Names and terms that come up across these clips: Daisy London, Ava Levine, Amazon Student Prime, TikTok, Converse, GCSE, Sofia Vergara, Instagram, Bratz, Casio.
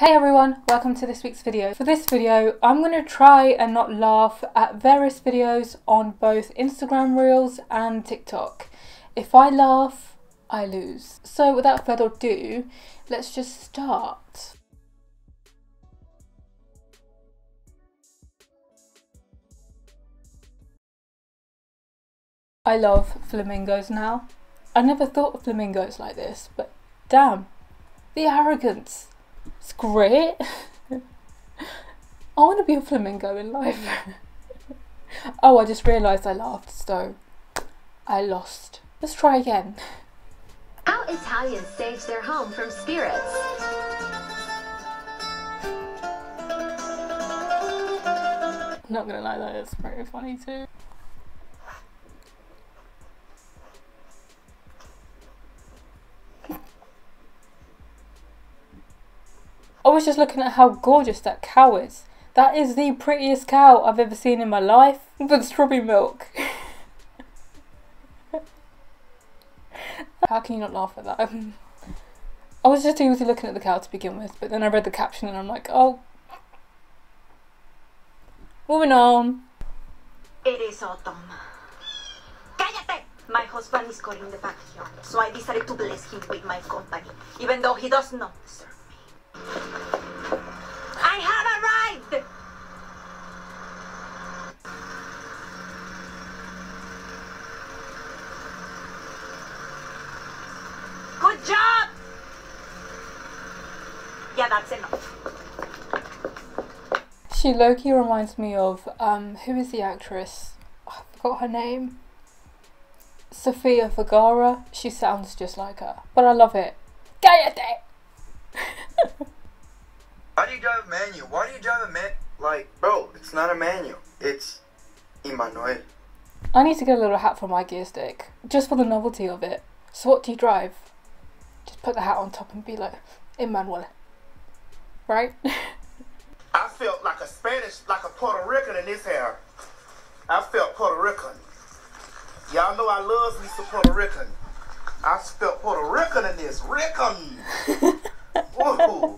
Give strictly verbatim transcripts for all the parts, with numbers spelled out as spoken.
Hey everyone, welcome to this week's video. For this video, I'm going to try and not laugh at various videos on both Instagram Reels and TikTok. If I laugh, I lose. So without further ado, let's just start. I love flamingos now. I never thought of flamingos like this, but damn, the arrogance. It's great. I want to be a flamingo in life. Oh, I just realised I laughed, so I lost. Let's try again. How Italians saved their home from spirits. I'm not gonna lie, that is pretty funny too. I was just looking at how gorgeous that cow is. That is the prettiest cow I've ever seen in my life with strawberry milk. How can you not laugh at that? I was just usually looking at the cow to begin with, but then I read the caption and I'm like, oh. Moving on. It is autumn. My husband is calling the backyard, so I decided to bless him with my company, even though he does not deserve. I have arrived! Good job! Yeah, that's enough. She low-key reminds me of, um, who is the actress? Oh, I forgot her name. Sofia Vergara. She sounds just like her, but I love it. Gayate! Why do you drive a manual? Why do you drive a man? Like, bro, it's not a manual. It's Emmanuel. I need to get a little hat for my gear stick, just for the novelty of it. So what do you drive? Just put the hat on top and be like, Emmanuel, right? I felt like a Spanish, like a Puerto Rican in this hair. I felt Puerto Rican. Y'all know I love me some Puerto Rican. I felt Puerto Rican in this. Rican. Whoa.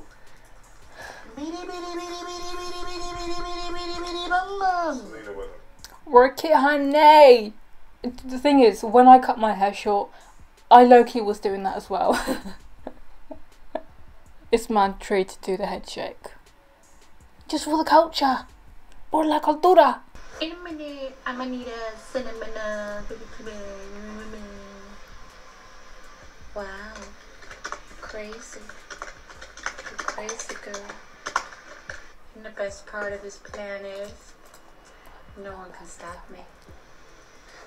Work it, honey. The thing is, when I cut my hair short, I low-key was doing that as well. It's mandatory to do the head shake. Just for the culture. Por la cultura. In a minute, I'm gonna need a cinnamon. Wow. Crazy. Crazy girl. And the best part of this plan is no one can stop me.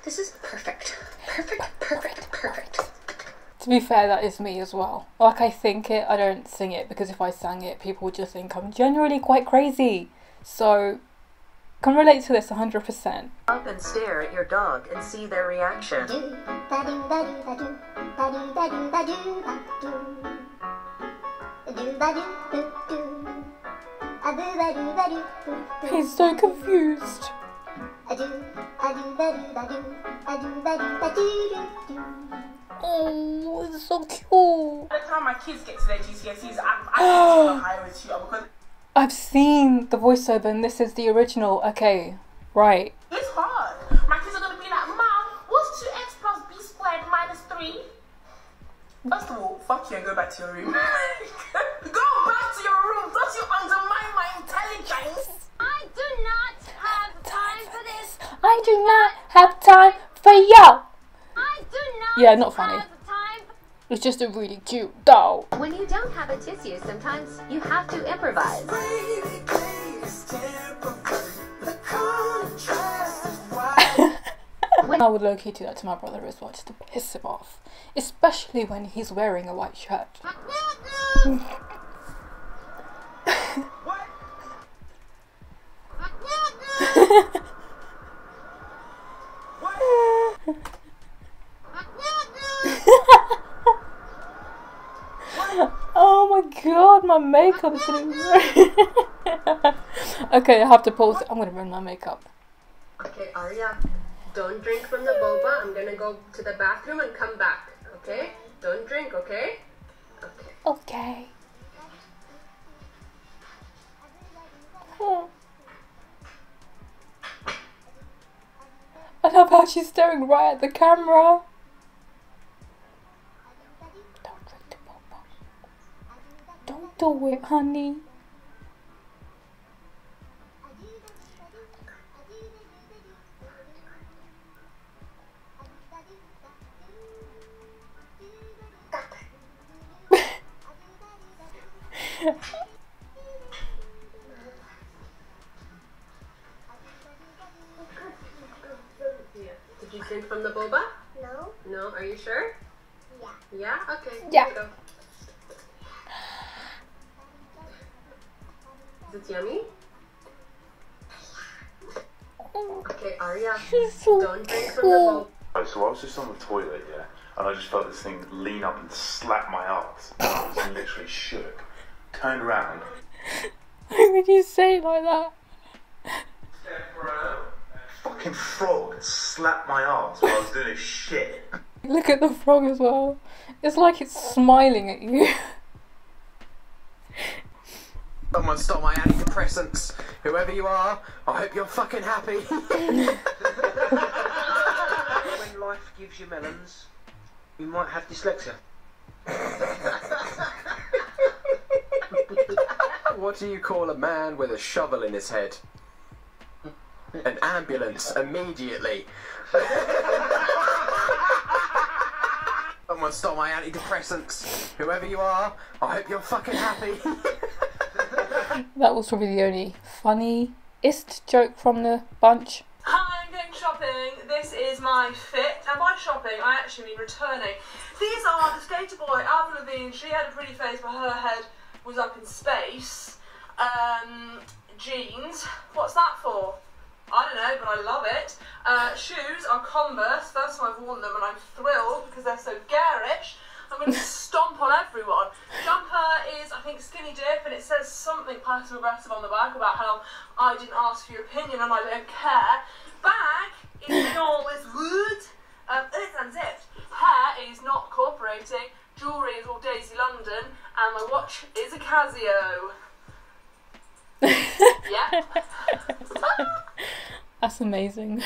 This is perfect. Perfect, perfect, perfect. To be fair, that is me as well. Like, I think it, I don't sing it, because if I sang it, people would just think I'm generally quite crazy. So, can relate to this one hundred percent. Up and stare at your dog and see their reaction. He's so confused. Oh, it's so cute. By the time my kids get to their G C S Es, I'm, I'm higher with you because I've seen the voiceover, and this is the original. Okay, right. It's hard. My kids are gonna be like, Mom, what's two x plus b squared minus three? First of all, fuck you and go back to your room. Go back to your room! Don't you undermine my intelligence! I do not have time for this! I do not have time for you! I do not yeah, not funny. Have time. It's just a really cute doll. When you don't have a tissue, sometimes you have to improvise. I would low-key do that to my brother as well, just to piss him off. Especially when he's wearing a white shirt. Oh my god, my makeup's getting ruined. Okay, I have to pause. I'm gonna ruin my makeup. Okay, Aria. Don't drink from the boba. I'm gonna go to the bathroom and come back. Okay? Don't drink, okay? Okay. Okay. Oh. I love how she's staring right at the camera. Don't drink the pop-up. Don't do it, honey. Did you drink from the boba? No. No, are you sure? Yeah. Yeah? Okay. Yeah. Go. Is it yummy? Okay, Arya, she's so don't drink from the boba. So I was just on the toilet, yeah, and I just felt this thing lean up and slap my ass. And I was literally shook. Turned around. Why would you say it like that? Fucking frog slapped my ass while I was doing shit. Look at the frog as well. It's like it's smiling at you. Someone stole my antidepressants. Whoever you are, I hope you're fucking happy. When life gives you melons, you might have dyslexia. What do you call a man with a shovel in his head? An ambulance, immediately. Someone stole my antidepressants. Whoever you are, I hope you're fucking happy. That was probably the only funniest joke from the bunch. Hi, I'm going shopping. This is my fit. And by shopping, I actually mean returning. These are the skater boy, Ava Levine. She had a pretty face, but her head was up in space. Um, jeans, what's that for? I don't know, but I love it. Uh, shoes are Converse. First time I've worn them and I'm thrilled because they're so garish. I'm going to stomp on everyone. Jumper is, I think, skinny dip, and it says something passive aggressive on the back about how I didn't ask for your opinion and I don't care. Bag is all this wood. Um, it's unzipped. Hair is not cooperating. Jewellery is all Daisy London, and my watch is a Casio. Yeah. That's amazing.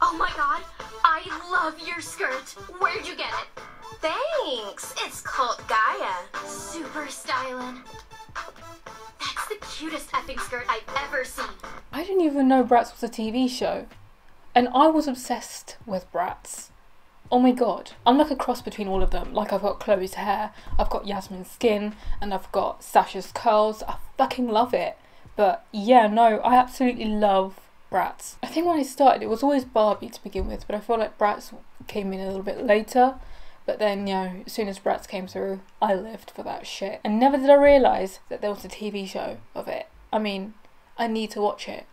Oh my god, I love your skirt. Where'd you get it? Thanks, it's called Gaia. Super stylin'. That's the cutest effing skirt I've ever seen. I didn't even know Bratz was a T V show. And I was obsessed with Bratz. Oh my god, I'm like a cross between all of them. Like, I've got Chloe's hair, I've got Yasmin's skin, and I've got Sasha's curls. I fucking love it. But yeah, no, I absolutely love Bratz. I think when I started, it was always Barbie to begin with, but I feel like Bratz came in a little bit later. But then, you know, as soon as Bratz came through, I lived for that shit. And never did I realise that there was a T V show of it. I mean, I need to watch it.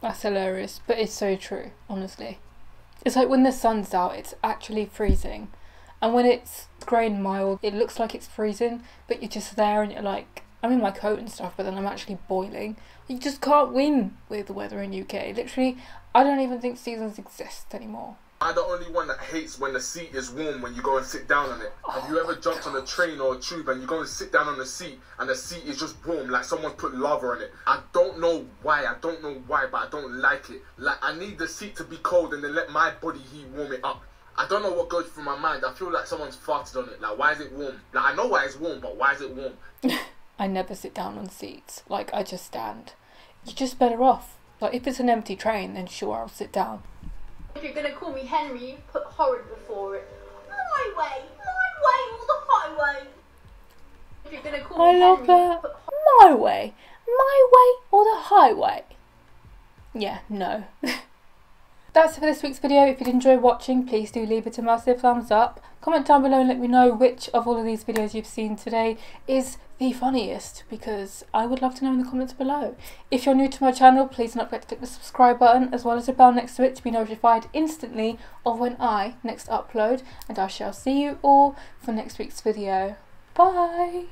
That's hilarious, but it's so true, honestly. It's like when the sun's out, it's actually freezing, and when it's grey and mild, it looks like it's freezing, but you're just there and you're like, I'm in my coat and stuff, but then I'm actually boiling. You just can't win with the weather in U K. Literally, I don't even think seasons exist anymore. I'm the only one that hates when the seat is warm when you go and sit down on it. Oh, have you ever jumped God. on a train or a tube and you go and sit down on the seat and the seat is just warm, like someone put lava on it? I don't know why, I don't know why, but I don't like it. Like, I need the seat to be cold and then let my body heat warm it up. I don't know what goes through my mind. I feel like someone's farted on it. Like, why is it warm? Like, I know why it's warm, but why is it warm? I never sit down on seats. Like, I just stand. You're just better off. Like, if it's an empty train, then sure, I'll sit down. If you're gonna call me Henry, put horrid before it. My way, my way, or the highway. If you're gonna call I me love Henry, that. Put my way, my way, or the highway. Yeah, no. That's it for this week's video. If you did enjoy watching, please do leave it a massive thumbs up. Comment down below and let me know which of all of these videos you've seen today is the funniest, because I would love to know in the comments below. If you're new to my channel, please do not forget to click the subscribe button as well as the bell next to it to be notified instantly of when I next upload, and I shall see you all for next week's video. Bye!